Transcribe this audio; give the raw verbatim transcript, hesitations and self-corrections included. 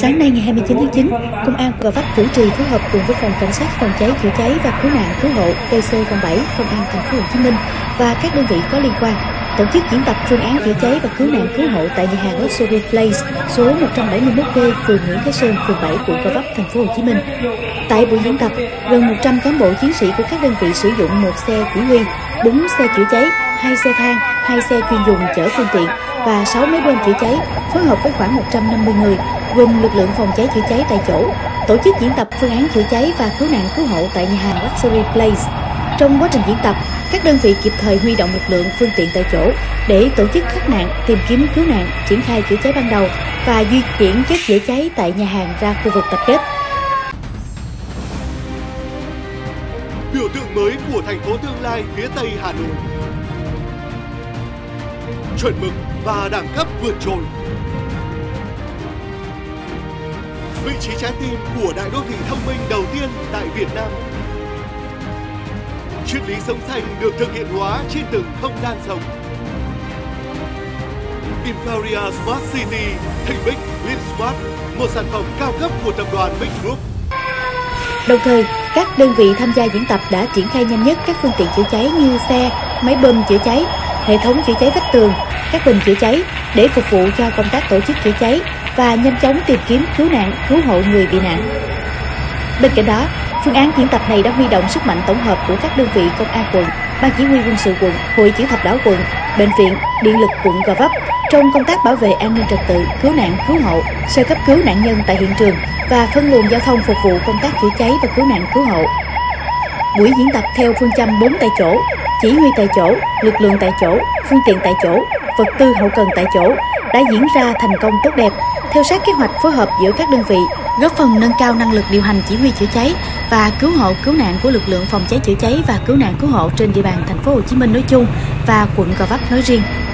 Sáng nay ngày hai mươi chín tháng chín, Công an Gò Vấp chủ trì phối hợp cùng với Phòng Cảnh sát phòng cháy chữa cháy và cứu nạn cứu hộ P C không bảy Công an Thành phố Hồ Chí Minh và các đơn vị có liên quan tổ chức diễn tập phương án chữa cháy và cứu nạn cứu hộ tại nhà hàng Luxury Place số một trăm bảy mươi mốt B, phường Nguyễn Thái Sơn, phường bảy, quận Gò Vấp, Thành phố Hồ Chí Minh. Tại buổi diễn tập, gần một trăm cán bộ chiến sĩ của các đơn vị sử dụng một xe chỉ huy, bốn xe chữa cháy, hai xe thang, hai xe chuyên dùng chở phương tiện và sáu máy bơm chữa cháy, phối hợp với khoảng một trăm năm mươi người, gồm lực lượng phòng cháy chữa cháy tại chỗ, tổ chức diễn tập phương án chữa cháy và cứu nạn cứu hộ tại nhà hàng Luxury Place. Trong quá trình diễn tập, các đơn vị kịp thời huy động lực lượng phương tiện tại chỗ để tổ chức thoát nạn, tìm kiếm cứu nạn, triển khai chữa cháy ban đầu và di chuyển chất chữa cháy tại nhà hàng ra khu vực tập kết. Biểu tượng mới của thành phố tương lai phía Tây Hà Nội. Chuẩn mực và đẳng cấp vượt trội. Vị trí trái tim của đại đô thị thông minh đầu tiên tại Việt Nam. Triết lý sống xanh được thực hiện hóa trên từng không gian sống. Imperia Smart City, thành MICK LiveSpa, một sản phẩm cao cấp của tập đoàn MICK Group. Đồng thời, các đơn vị tham gia diễn tập đã triển khai nhanh nhất các phương tiện chữa cháy như xe, máy bơm chữa cháy, hệ thống chữa cháy vách tường, các bình chữa cháy để phục vụ cho công tác tổ chức chữa cháy và nhanh chóng tìm kiếm cứu nạn, cứu hộ người bị nạn. Bên cạnh đó, phương án diễn tập này đã huy động sức mạnh tổng hợp của các đơn vị công an quận, ban chỉ huy quân sự quận, hội chữ thập đỏ quận, bệnh viện, điện lực quận Gò Vấp trong công tác bảo vệ an ninh trật tự, cứu nạn cứu hộ, sơ cấp cứu nạn nhân tại hiện trường và phân luồng giao thông phục vụ công tác chữa cháy và cứu nạn cứu hộ. Buổi diễn tập theo phương châm bốn tại chỗ, chỉ huy tại chỗ, lực lượng tại chỗ, phương tiện tại chỗ, vật tư hậu cần tại chỗ đã diễn ra thành công tốt đẹp, theo sát kế hoạch phối hợp giữa các đơn vị, góp phần nâng cao năng lực điều hành chỉ huy chữa cháy và cứu hộ cứu nạn của lực lượng phòng cháy chữa cháy và cứu nạn cứu hộ trên địa bàn Thành phố Hồ Chí Minh nói chung và quận Gò Vấp nói riêng.